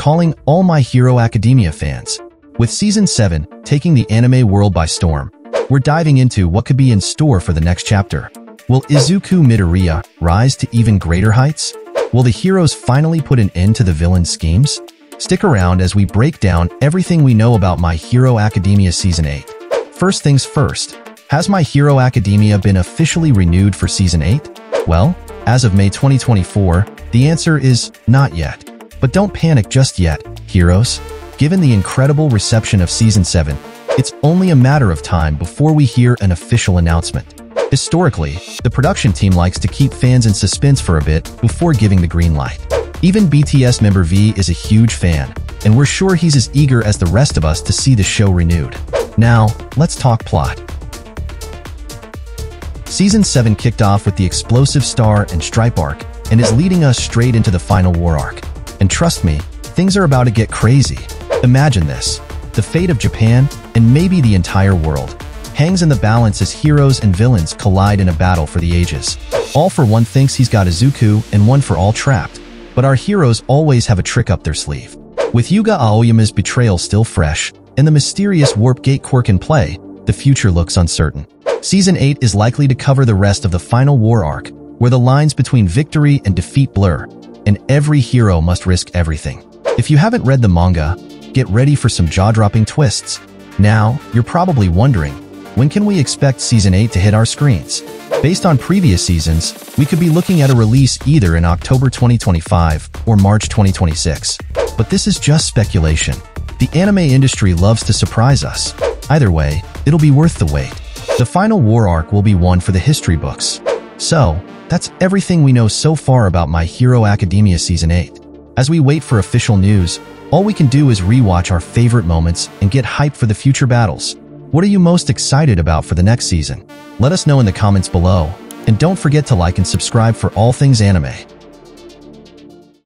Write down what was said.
calling all My Hero Academia fans. With Season 7 taking the anime world by storm, we're diving into what could be in store for the next chapter. Will Izuku Midoriya rise to even greater heights? Will the heroes finally put an end to the villain's schemes? Stick around as we break down everything we know about My Hero Academia Season 8. First things first, has My Hero Academia been officially renewed for Season 8? Well, as of May 2024, the answer is not yet. But don't panic just yet, heroes. Given the incredible reception of Season 7, it's only a matter of time before we hear an official announcement. Historically, the production team likes to keep fans in suspense for a bit before giving the green light. Even BTS member V is a huge fan, and we're sure he's as eager as the rest of us to see the show renewed. Now, let's talk plot. Season 7 kicked off with the explosive Star and Stripe arc, and is leading us straight into the Final War arc. And trust me, things are about to get crazy. Imagine this. The fate of Japan, and maybe the entire world, hangs in the balance as heroes and villains collide in a battle for the ages. All for One thinks he's got Izuku and One for All trapped, but our heroes always have a trick up their sleeve. With Yuga Aoyama's betrayal still fresh, and the mysterious Warp Gate quirk in play, the future looks uncertain. Season 8 is likely to cover the rest of the Final War arc, where the lines between victory and defeat blur, and every hero must risk everything. If you haven't read the manga, get ready for some jaw-dropping twists. Now, you're probably wondering, when can we expect Season 8 to hit our screens? Based on previous seasons, we could be looking at a release either in October 2025 or March 2026. But this is just speculation. The anime industry loves to surprise us. Either way, it'll be worth the wait. The Final War arc will be one for the history books. So, that's everything we know so far about My Hero Academia Season 8. As we wait for official news, all we can do is rewatch our favorite moments and get hyped for the future battles. What are you most excited about for the next season? Let us know in the comments below, and don't forget to like and subscribe for all things anime.